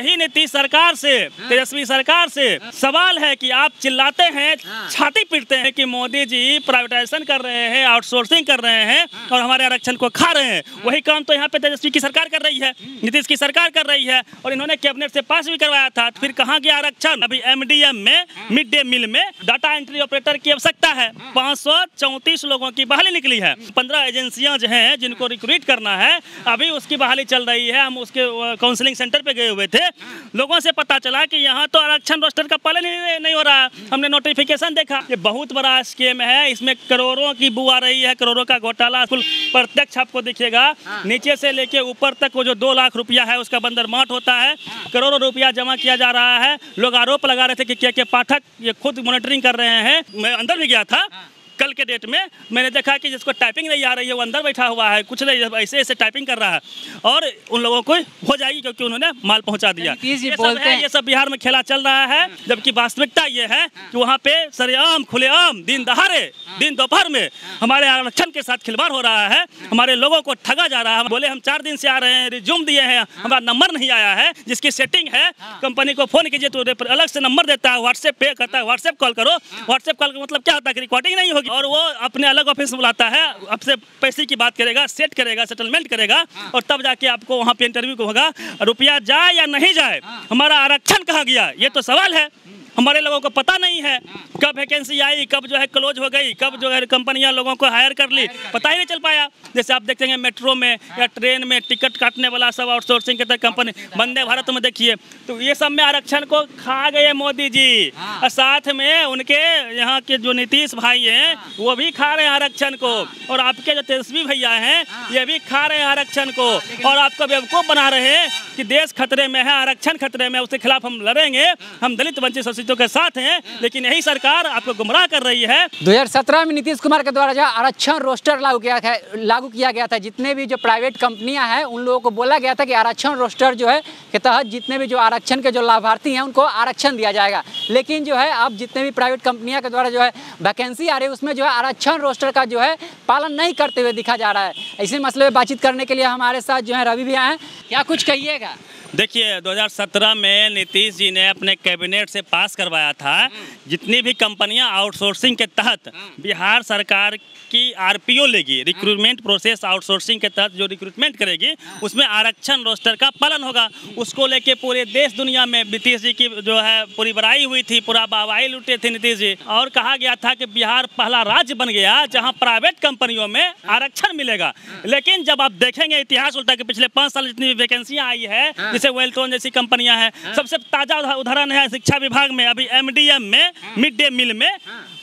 यही नीतीश सरकार से, तेजस्वी सरकार से सवाल है कि आप चिल्लाते हैं, छाती पीटते हैं कि मोदी जी प्राइवेटाइजेशन कर रहे हैं, आउटसोर्सिंग कर रहे हैं और हमारे आरक्षण को खा रहे हैं। वही काम तो यहाँ पे तेजस्वी की सरकार कर रही है, नीतीश की सरकार कर रही है और इन्होंने कैबिनेट से पास भी करवाया था। फिर कहाँ गया आरक्षण? अभी एमडीएम में मिड डे मील में डाटा एंट्री ऑपरेटर की आवश्यकता है, 534 लोगों की बहाली निकली है। 15 एजेंसियां जो हैं जिनको रिक्रूट करना है, अभी उसकी बहाली चल रही है। हम उसके काउंसलिंग सेंटर पे गए हुए थे, लोगों से पता चला कि यहाँ तो आरक्षण रोस्टर का पालन नहीं हो रहा है। हमने नोटिफिकेशन देखा, ये बहुत बड़ा स्कीम है, इसमें करोड़ों की बू आ रही है, करोड़ों का घोटाला। प्रत्यक्ष आपको दिखेगा, नीचे से लेके ऊपर तक वो जो 2 लाख रुपया है उसका बंदरमाट होता है, करोड़ों रुपया जमा किया जा रहा है। लोग आरोप लगा रहे थे कि के पाठक ये खुद मॉनिटरिंग कर रहे हैं। मैं अंदर भी गया था कल के डेट में, मैंने देखा कि जिसको टाइपिंग नहीं आ रही है वो अंदर बैठा हुआ है, कुछ नहीं, ऐसे ऐसे टाइपिंग कर रहा है और उन लोगों को हो जाएगी क्योंकि उन्होंने माल पहुंचा दिया। ये सब बिहार में खेला चल रहा है, जबकि वास्तविकता ये है कि वहाँ पे सरेआम खुलेआम दिन दहाड़े दिन दोपहर में हमारे आरक्षण के साथ खिलवाड़ हो रहा है, हमारे लोगों को ठगा जा रहा है। बोले हम 4 दिन से आ रहे हैं, रिज्यूम दिए हैं, हमारा नंबर नहीं आया है। जिसकी सेटिंग है, कंपनी को फोन कीजिए तो अलग से नंबर देता है, व्हाट्सएप पे कहता है व्हाट्सएप कॉल करो। व्हाट्सएप कॉल का मतलब क्या होता है कि रिकॉर्डिंग नहीं होगी और वो अपने अलग ऑफिस बुलाता है, आपसे पैसे की बात करेगा, सेट करेगा, सेटलमेंट करेगा और तब जाके आपको वहाँ पे इंटरव्यू होगा। रुपया जाए या नहीं जाए, हमारा आरक्षण कहाँ गया ये तो सवाल है। हमारे लोगों को पता नहीं है कब वैकेंसी आई, कब जो है क्लोज हो गई, कब जो है कंपनियां लोगों को हायर कर ली, पता ही नहीं चल पाया। जैसे आप देखते हैं मेट्रो में या ट्रेन में टिकट काटने वाला सब आउटसोर्सिंग के तहत कंपनी, वंदे भारत में देखिए, तो ये सब में आरक्षण को खा गए मोदी जी और साथ में उनके यहाँ के जो नीतीश भाई हैं वो भी खा रहे हैं आरक्षण को और आपके जो तेजस्वी भैया हैं ये भी खा रहे हैं आरक्षण को और आपको बेवकूफ़ बना रहे हैं कि देश खतरे में है, आरक्षण खतरे में, उसके खिलाफ हम लड़ेंगे, हम दलित वंचित सोसाइटियों के साथ हैं। लेकिन यही सरकार आपको गुमराह कर रही है। 2017 में नीतीश कुमार के द्वारा जहाँ आरक्षण रोस्टर लागू किया गया था, जितने भी जो प्राइवेट कंपनियां हैं उन लोगों को बोला गया था कि आरक्षण रोस्टर जो है के तहत जितने भी जो आरक्षण के जो लाभार्थी हैं उनको आरक्षण दिया जाएगा। लेकिन जो है अब जितने भी प्राइवेट कंपनियां के द्वारा जो है वैकेंसी आ रही है उसमें जो है आरक्षण रोस्टर का जो है पालन नहीं करते हुए दिखा जा रहा है। इसी मसले पर बातचीत करने के लिए हमारे साथ जो है रवि भैया हैं, क्या कुछ कहिएगा? देखिए, 2017 में नीतीश जी ने अपने कैबिनेट से पास करवाया था, जितनी भी कंपनियां आउटसोर्सिंग के तहत बिहार सरकार की आरपीओ लेगी, रिक्रूटमेंट प्रोसेस आउटसोर्सिंग के तहत जो रिक्रूटमेंट करेगी उसमें आरक्षण रोस्टर का पालन होगा। उसको लेके पूरे देश दुनिया में नीतीश जी की जो है पूरी बड़ाई हुई थी, पूरा बावाई लुटे थे नीतीश जी और कहा गया था कि बिहार पहला राज्य बन गया जहाँ प्राइवेट कंपनियों में आरक्षण मिलेगा। लेकिन जब आप देखेंगे इतिहास उल्टा कि पिछले 5 साल जितनी वैकेंसियाँ आई है, जैसे बेल्ट्रोन जैसी कंपनियां हैं, सबसे ताजा उदाहरण है शिक्षा विभाग में, अभी एमडीएम में मिड डे मील में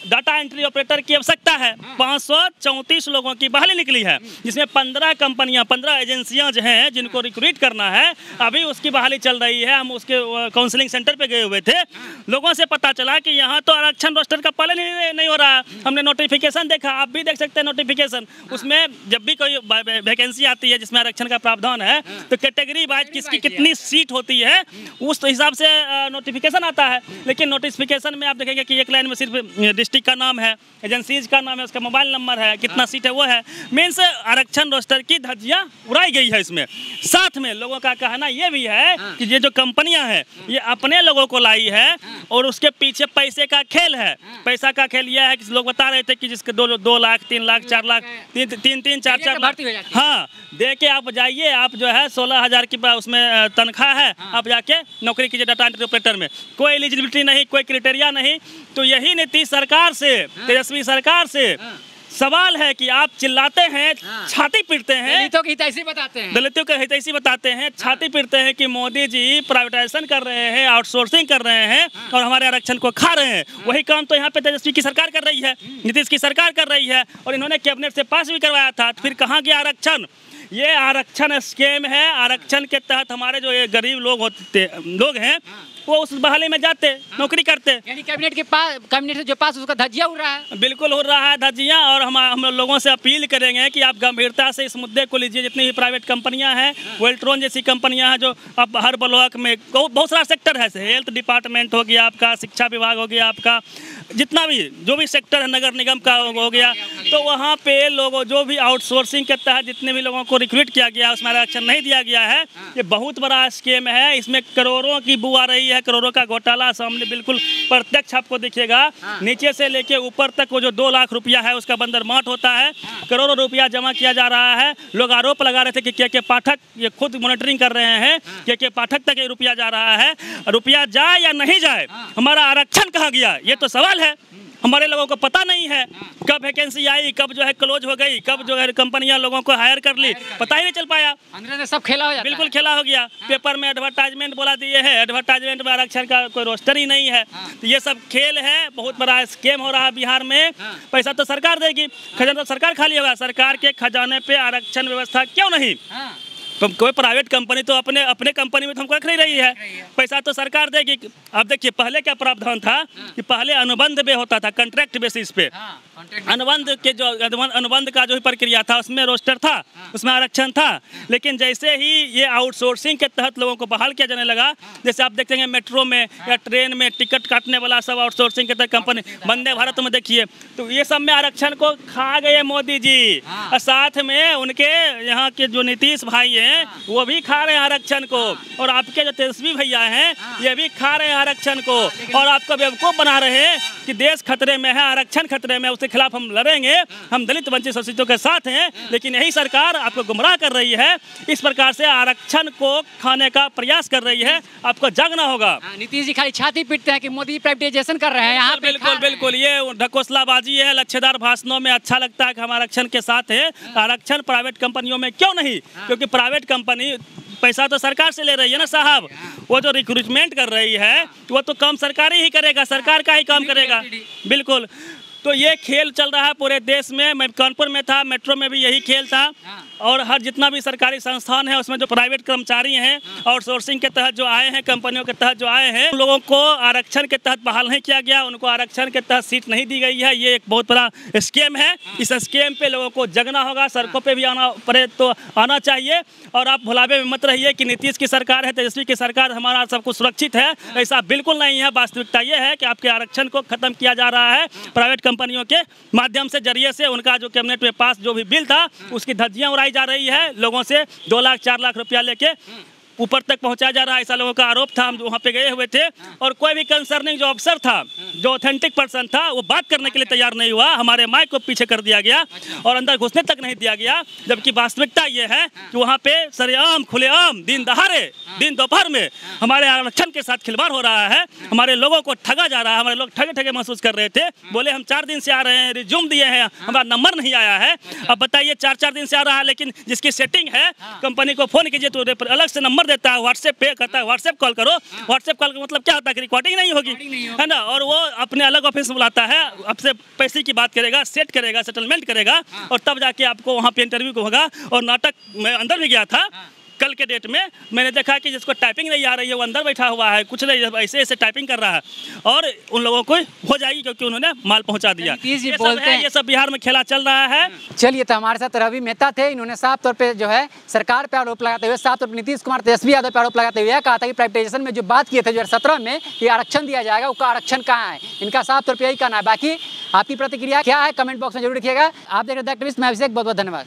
डाटा एंट्री ऑपरेटर की आवश्यकता है, 534 लोगों की बहाली निकली है, जिसमें 15 कंपनियां, 15 एजेंसियां जो हैं जिनको रिक्रूट करना है, अभी उसकी बहाली चल रही है। हम उसके काउंसलिंग सेंटर पे गए हुए थे, लोगों से पता चला कि यहाँ तो आरक्षण रोस्टर का पालन नहीं हो रहा है। हमने नोटिफिकेशन देखा, आप भी देख सकते हैं नोटिफिकेशन, उसमें जब भी कोई वैकेंसी आती है जिसमें आरक्षण का प्रावधान है तो कैटेगरी वाइज किसकी कितनी सीट होती है उस हिसाब से नोटिफिकेशन आता है। लेकिन नोटिफिकेशन में आप देखेंगे कि एक लाइन में सिर्फ डिस्ट्रिक्ट का नाम है, एजेंसीज का नाम है, उसका मोबाइल नंबर है, कितना सीट है वो है, मीन्स आरक्षण रोस्टर की धज्जियां उड़ाई गई है इसमें। साथ में लोगों का कहना ये भी है कि ये जो कंपनियां हैं ये अपने लोगों को लाई है और उसके पीछे पैसे का खेल है। पैसा का खेल यह है कि लोग बता रहे थे कि जिसके 2 लाख 3 लाख 4 लाख तीन चार लाख, हाँ, दे के आप जाइए, आप जो है 16,000 की उसमें तनख्वाह है, आप जाके नौकरी कीजिए डाटा एंट्री ऑपरेटर में, कोई एलिजिबिलिटी नहीं, कोई क्राइटेरिया नहीं। तो यही नीतीश सरकार से, तेजस्वी सरकार से सवाल है कि आप चिल्लाते हैं, छाती पीटते हैं, दलितों के हितैषी बताते हैं, छाती पीटते हैं कि मोदी जी प्राइवेटाइजेशन कर रहे हैं, आउटसोर्सिंग कर रहे हैं और हमारे आरक्षण को खा रहे हैं। वही काम तो यहाँ पे तेजस्वी की सरकार कर रही है, नीतीश की सरकार कर रही है और इन्होंने कैबिनेट से पास भी करवाया था। फिर कहाँ गया आरक्षण? ये आरक्षण स्कीम है, आरक्षण के तहत हमारे जो ये गरीब लोग हैं वो उस बहाली में जाते, नौकरी करते, यानी कैबिनेट के पास, कैबिनेट से जो पास उसका धज्जिया उड़ रहा है, बिल्कुल उड़ रहा है धज्जिया। और हम लोगों से अपील करेंगे कि आप गंभीरता से इस मुद्दे को लीजिए। जितनी भी प्राइवेट कंपनियां हैं, बेल्ट्रोन जैसी कंपनियां हैं, जो अब हर ब्लॉक में बहुत सारा सेक्टर है, हेल्थ डिपार्टमेंट हो गया आपका, शिक्षा विभाग हो गया आपका, जितना भी जो भी सेक्टर है, नगर निगम का हो गया, तो वहाँ पे लोगों जो भी आउटसोर्सिंग के तहत जितने भी लोगों को रिक्रूट किया गया उसमें आरक्षण नहीं दिया गया है। ये बहुत बड़ा स्कीम है, इसमें करोड़ों की बू आ रही है, करोड़ों का घोटाला सामने बिल्कुल प्रत्यक्ष आपको दिखेगा। नीचे से लेके ऊपर तक वो जो 2 लाख रुपया है उसका बंदरमाट होता है, करोड़ों रुपया जमा किया जा रहा है। लोग आरोप लगा रहे थे कि के पाठक, ये खुद मॉनिटरिंग कर रहे हैं, के पाठक तक ये रुपया जा रहा है। रुपया जाए या नहीं जाए, हमारा आरक्षण कहाँ गया, ये तो सवाल है। हमारे लोगों को पता नहीं है कब वैकेंसी आई, कब जो है क्लोज हो गई, कब जो है कंपनियां लोगों को हायर कर ली, पता ही नहीं चल पाया। अंदर सब खेला हो जाता, बिल्कुल खेला हो गया। पेपर में एडवर्टाइजमेंट बोला दिए है, एडवर्टाइजमेंट में आरक्षण का कोई रोस्टर ही नहीं है। तो ये सब खेल है, बहुत बड़ा स्कैम हो रहा है बिहार में। पैसा तो सरकार देगी, खजाना तो सरकार खाली होगा। सरकार के खजाने पे आरक्षण व्यवस्था क्यों नहीं? तो कोई प्राइवेट कंपनी तो अपने कंपनी में तो हमको रख नहीं रही है, पैसा तो सरकार देगी। अब देखिए पहले क्या प्रावधान था कि पहले अनुबंध पे होता था, कॉन्ट्रैक्ट बेसिस पे। अनुबंध के जो अनुबंध का जो प्रक्रिया था उसमें रोस्टर था, उसमें आरक्षण था। लेकिन जैसे ही ये आउटसोर्सिंग के तहत लोगों को बहाल किया जाने लगा, जैसे आप देखते हैं मेट्रो में या ट्रेन में टिकट काटने वाला सब आउटसोर्सिंग के तहत कंपनी, वंदे भारत में देखिए, तो ये सब में आरक्षण को खा गए मोदी जी, और साथ में उनके यहाँ के जो नीतीश भाई है वो भी खा रहे हैं आरक्षण को, और आपके जो तेजस्वी भैया हैं ये भी खा रहे हैं आरक्षण को, और आपको बेवकूफ बना रहे हैं कि देश खतरे में है, आरक्षण खतरे में, उसके खिलाफ हम लड़ेंगे, हम दलित वंचित शोषितों के साथ हैं। लेकिन यही सरकार आपको गुमराह कर रही है, इस प्रकार से आरक्षण को खाने का प्रयास कर रही है। आपको जागना होगा। नीतीश जी खाली छाती पीटते हैं कि मोदी प्राइवेटाइजेशन कर रहे हैं, यहाँ बिल्कुल बिल्कुल ये ढकोसलाबाजी है। लच्छेदार भाषणों में अच्छा लगता है कि हम आरक्षण के साथ है, आरक्षण प्राइवेट कंपनियों में क्यों नहीं? क्योंकि प्राइवेट कंपनी पैसा तो सरकार से ले रही है ना साहब। वो जो रिक्रूटमेंट कर रही है वो तो काम सरकारी ही करेगा, सरकार का ही काम करेगा, बिल्कुल। तो ये खेल चल रहा है पूरे देश में। मैं कानपुर में था, मेट्रो में भी यही खेल था, और हर जितना भी सरकारी संस्थान है उसमें जो प्राइवेट कर्मचारी हैं आउटसोर्सिंग के तहत जो आए हैं, कंपनियों के तहत जो आए हैं, उन लोगों को आरक्षण के तहत बहाल नहीं किया गया, उनको आरक्षण के तहत सीट नहीं दी गई है। ये एक बहुत बड़ा स्कैम है। इस स्कैम पे लोगों को जगना होगा, सड़कों पर भी आना पड़े तो आना चाहिए। और आप भुलावे में मत रहिए कि नीतीश की सरकार है, तेजस्वी की सरकार, हमारा सब कुछ सुरक्षित है, ऐसा बिल्कुल नहीं है। वास्तविकता ये है कि आपके आरक्षण को खत्म किया जा रहा है प्राइवेट कंपनियों के माध्यम से, जरिए से। उनका जो कैबिनेट में पास जो भी बिल था उसकी धज्जियां उड़ाई जा रही है, लोगों से 2 लाख 4 लाख रुपया लेके ऊपर तक पहुंचाया जा रहा है, ऐसा लोगों का आरोप था। हम वहाँ पे गए हुए थे, और कोई भी कंसर्निंग जो अफसर था, जो ऑथेंटिक पर्सन था, वो बात करने के लिए तैयार नहीं हुआ। हमारे माइक को पीछे कर दिया गया और अंदर घुसने तक नहीं दिया गया। जबकि वास्तविकता ये है कि वहाँ पे सरेआम खुलेआम दिन दहाड़े दिन दोपहर में हमारे आरक्षण के साथ खिलवाड़ हो रहा है, हमारे लोगों को ठगा जा रहा है। हमारे लोग ठगे ठगे महसूस कर रहे थे, बोले हम 4 दिन से आ रहे हैं, रिज्यूम दिए हैं, हमारा नंबर नहीं आया है। अब बताइए 4-4 दिन से आ रहा है, लेकिन जिसकी सेटिंग है कंपनी को फोन कीजिए तो अलग से नंबर देता है, व्हाट्सएप पे करता है, व्हाट्सएप कॉल करो। व्हाट्सएप कॉल का मतलब क्या होता है कि रिकॉर्डिंग नहीं होगी, है ना। और वो अपने अलग ऑफिस बुलाता है, आपसे पैसे की बात करेगा, सेट करेगा, सेटलमेंट करेगा, और तब जाके आपको वहाँ पे इंटरव्यू होगा। और नाटक, मैं अंदर भी गया था कल के डेट में, मैंने देखा कि जिसको टाइपिंग नहीं आ रही है वो अंदर बैठा हुआ है, कुछ नहीं, ऐसे ऐसे टाइपिंग कर रहा है, और उन लोगों को हो जाएगी क्योंकि उन्होंने माल पहुंचा दिया। ये बोलते हैं, ये सब बिहार में खेला चल रहा है। चलिए, तो हमारे साथ रवि मेहता थे, इन्होंने साफ तौर पे जो है सरकार पे आरोप लगाते हुए, साफ तौर पर नीतीश कुमार, तेजस्वी यादव पे आरोप लगाते हुए यह कहा था कि प्राइवेटाइजेशन में जो बात किए थे 2017 में, ये आरक्षण दिया जाएगा, उसका आरक्षण कहाँ है, इनका साफ तौर पर यही कहना है। बाकी आपकी प्रतिक्रिया क्या है कमेंट बॉक्स में जरूर लिखिएगा। आप देख रहे थे एक्टिविस्ट, मैं अभिषेक, बहुत बहुत धन्यवाद।